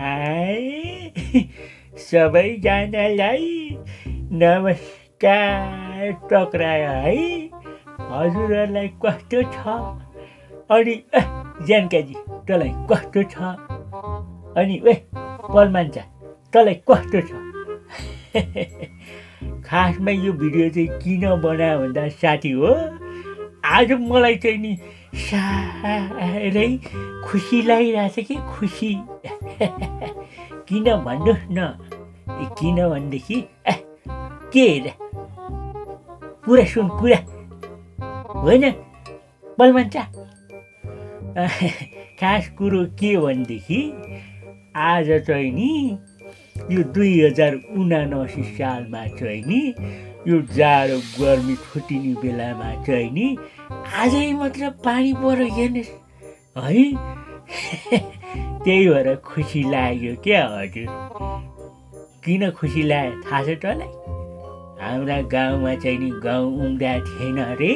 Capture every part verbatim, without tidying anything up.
आए सबै जनालाई नमस्कार टक्रायो है हजुरहरुलाई कस्तो छ अनि ज्ञानकाजी तलाई कस्तो छ अनि ए पलमान्छा तलाई कस्तो छ खासमा यो भिडियो चाहिँ किन बनायो भन्दा साथी हो आज मलाई चाहिँ नि साह्रै खुसी लागिरहेछ कि खुसी किन भन्नुस् न किन भन्देखि के हेर पुरा सुन कुरा होइन बलमान्छा खास कुरो के भन्देखि आज चाहिँ नि यो दुई हजार उनासी सालमा चाहिँ नि यो जाडो गर्मी छुट्टिने बेलामा चाहिँ नि आजै मात्र पानी पर्यो हेर्नुस् है त्यही भएर खुसी लाग्यो क्या हजुर किन खुसी लाग्यो थाहा छ तलाई हाम्रा गाउँमा चाहिँ नि गाउँ उम्दा थिएन रे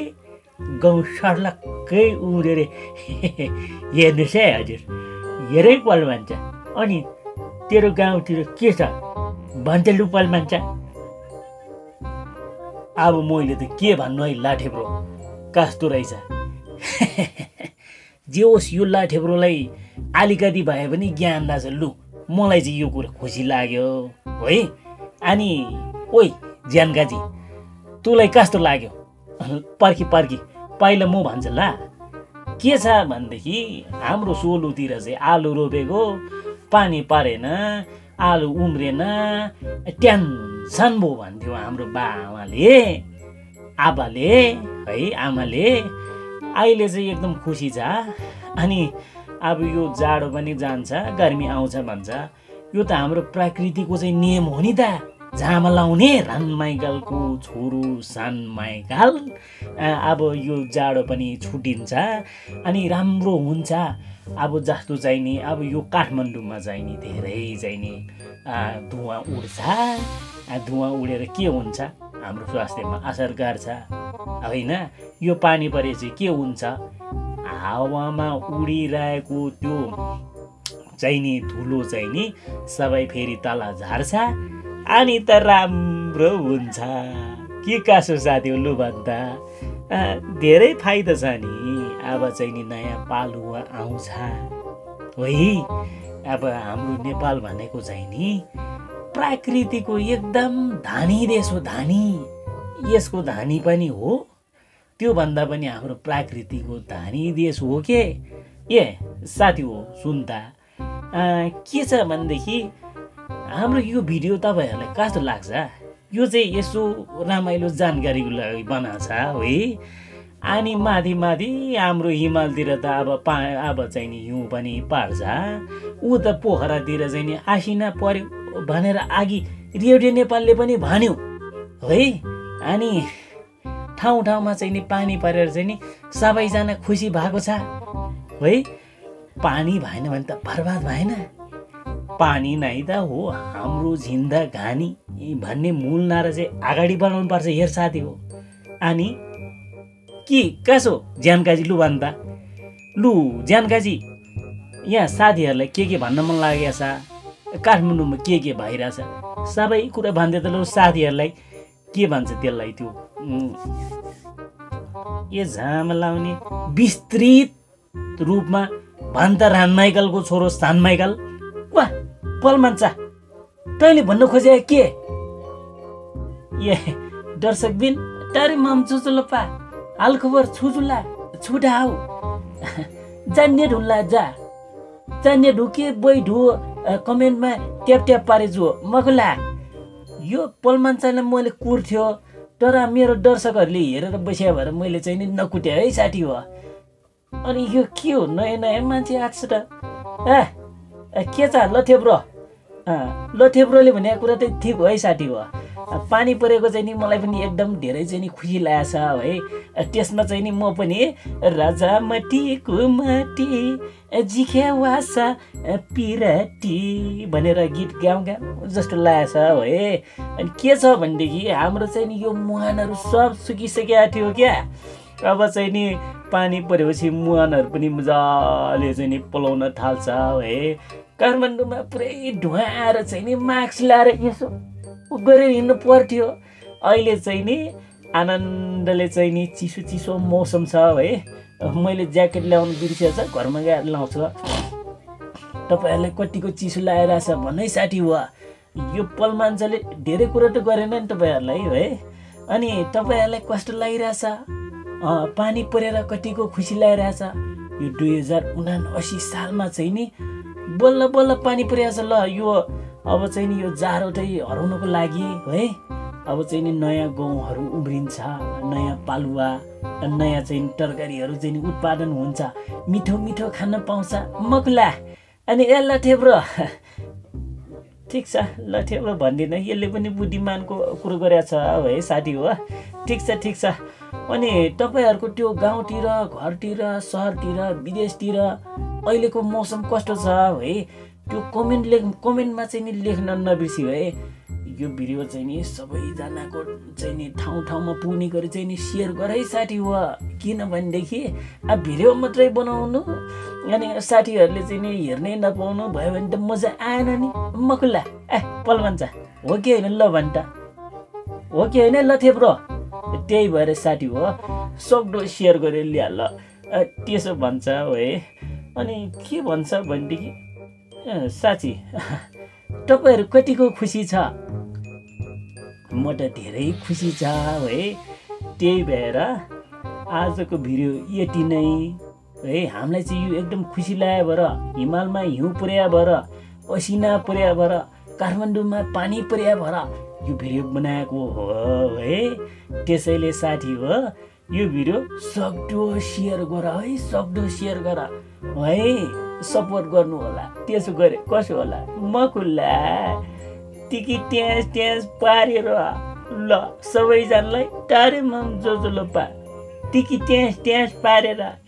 गाउँ सर्लक्कै उम्रे रे हेर्नुस् है हजुर हेरै पल भन्छ अनि तेरो गाउँतिर के छ भन्छ लु पल भन्छ अब मैले त के भन्नु है लाठेब्रो कस्तो रहेछ जे होस् यो लाठेब्रोलाई अलिकति भए पनि ज्ञान लाग्छ लु मलाई चाहिँ यो कुरा खुसी लाग्यो है अनि ओइ ज्ञानकाजी तँलाई कस्तो लाग्यो पर्खी पर्खी पहिला म भन्छ ला के छ भन्देखि हाम्रो सोलुतिर चाहिँ आलु रोपेको पानी परेन आलु उम्रेन टेन्सन भो भन्थ्यो हाम्रो बाआमाले आबाले है आमाले अहिले चाहिँ एकदम खुसी छ अनि अब यो जाडो पनि जान्छ गर्मी आउँछ भन्छ यो त हाम्रो प्रकृतिको चाहिँ नियम हो नि त झामा लाउने रानमाइकालको छोरो सानमाइकाल अब यो जाडो पनि छुटिन्छ अनि राम्रो हुन्छ अब जस्तो चाहिने अब यो काठमाडौँमा चाहिने धेरै चाहिने धुवा उड्छ धुवा उडेर के हुन्छ हाम्रो स्वास्थ्यमा असर गर्छ हैन यो पानी परेपछि के हुन्छ हावामा उडिरहेको त्यो चाहिने धुलो चाहिने सबै फेरि तल झार्छ अनि त राम्रो हुन्छ के कसो साथी लु भन्दा धेरै फाइदा छ नि अब चाहिँ नि नयाँ पालुवा आउँछ है अब हाम्रो नेपाल भनेको चाहिँ नि प्राकृतिको एकदम धानी देश हो धानी यसको धानी पनि हो त्योभन्दा पनि हाम्रो प्राकृतिको धानी देश हो के ए साथी हो सुन्दा के छ भनेदेखि हाम्रो यो भिडियो तपाईहरुलाई कस्तो लाग्छ यो चाहिँ यसो रमाइलो जानकारीको लागि बनाछ है अनि माथि माथि हाम्रो हिमालतिर त अब पा अब चाहिँ नि हिउँ पनि पार्छ उ त पोखरातिर चाहिँ नि आसिना पर्यो भनेर अघि रेडियो नेपालले पनि भन्यो है अनि ठाउँ ठाउँमा चाहिँ नि पानी परेर चाहिँ नि सबैजना खुसी भएको छ है पानी भएन भने त बर्बाद भएन पानी नै त हो हाम्रो जिन्दा घानी भन्ने मूल नारा चाहिँ अगाडि बढाउनु पर्छ हेर साथी हो अनि के कसो ज्ञानकाजी लु भन्दा लु ज्ञानकाजी यहाँ साथीहरूलाई के के भन्न मन लागेको छ काठमाडौँमा के के भइरहेछ सबै कुरा भन्दै त लु साथीहरूलाई के भन्छ त्यसलाई त्यो ए झामा लाउने विस्तृत रूपमा भन्छ रानमाइकालको छोरो सानमाइकाल वाह पलमान्छा तैँले भन्न खोजे के ए दर्शक बिन तारी माम चुचुलपा हालखबर छुचुला छुटा हौ जान्ने ढुल्ला जा जान्ने ढुके बोइ ढु कमेन्टमा ट्याप ट्याप पारेजु मगला यो पलमान्छालाई मैले कुर्थ्यो तर मेरो दर्शकहरूले हेरेर बस्या भएर मैले चाहिँ नि नकुट्या है साथी हो अनि यो के हो नयाँ नयाँ मान्छे आएको छ त ए के छ लथेब्रो लथेब्रोले भनेको कुरा चाहिँ ठिक हो है साथी हो पानी परेको चाहिँ नि मलाई पनि एकदम धेरै चाहिँ नि खुसी लाग्छ है त्यसमा चाहिँ नि म पनि राजा मटीको माटी जिखेवासा पिराटी भनेर गीत गाउँ गाउँ जस्तो लाग्छ है अनि के छ भनेदेखि हाम्रो चाहिँ नि यो मुहानहरू सब सुकिसकेको थियो क्या अब चाहिँ नि पानी परेपछि मुहानहरु पनि मजाले चाहिँ नि पलाउन थाल्छ है काठमाडौँमा पुरै ढुवाएर चाहिँ नि मास्क लाएर यसो गरेर हिँड्नु पर्थ्यो अहिले चाहिँ नि आनन्दले चाहिँ नि चिसो चिसो मौसम छ है मैले ज्याकेट ल्याउन बिर्सेछ घरमा गएर लाउँछ तपाईहरुले कतिको चिसो लागिराछ भन्नै साथी वा यो पलमान्छले धेरै कुरा त गरेन नि तपाईहरुलाई है अनि तपाईहरुलाई कष्ट लागिराछ पानी परेर कतिको खुशी लागिराछ यो दुई हजार उनासी सालमा चाहिँ नि बल्ल बल्ल पानी परेछ ल यो अब चाहिँ नि यो जाडो चाहिँ हराउनको लागि है अब चाहिँ नि नयाँ गहुँहरु उम्रिन्छ नयाँ पालुवा नयाँ चाहिँ तरकारीहरु चाहिँ उत्पादन हुन्छ मिठो मिठो खान पाउँछ मकला अनि एला थेब्रो ठीक छ ल थेब्रो भन्दिन यसले पनि बुद्धिमानको कुरा गरेछ है साथी हो ठीक छ ठीक छ अनि तपाईहरुको त्यो गाउँतिर घरतिर शहरतिर विदेशतिर अहिलेको मौसम कस्तो छ है त्यो कमेन्ट लेख कमेन्टमा चाहिँ नि लेख्न नबिर्सियो है यो भिडियो चाहिँ नि सबैजनाको चाहिँ नि ठाउँ ठाउँमा पुग्ने गरी चाहिँ नि शेयर गरे साथी हो किनभने देखि अब भिडियो मात्रै बनाउनु अनि साथीहरुले चाहिँ नि हेर्नै नपाउनु भयो भने त मजा आएन नि मकुला ए पलभन्छ हो के हैन ल भन्टा हो के हैन ल थेब्रो त्यही भएर साथी हो सबडो शेयर गरे ल्या ल त्यसो भन्छ है अनि के भन्छ भन्दिकी साथी तपाईहरु कतिको खुशी छ म त धेरै खुशी छ है त्यही भएर आजको भिडियो यति नै है हामीलाई चाहिँ यो एकदम खुशी लाग्यो भर हिमालमा हिउँ पर्या भर असिना पर्या भर काठमाडौँमा पानी पर्या भर यो भिडियो बनाएको हो है त्यसैले साथी हो यो भिडियो सबडो शेयर गर है सबडो शेयर गर है सपोर्ट गर्नु होला त्यसो गरे कसो होला मकुला टिकी ट्यास ट्यास पारेर ल सबैजनालाई तारे मम जोजोलोपा टिकी ट्यास ट्यास पारेर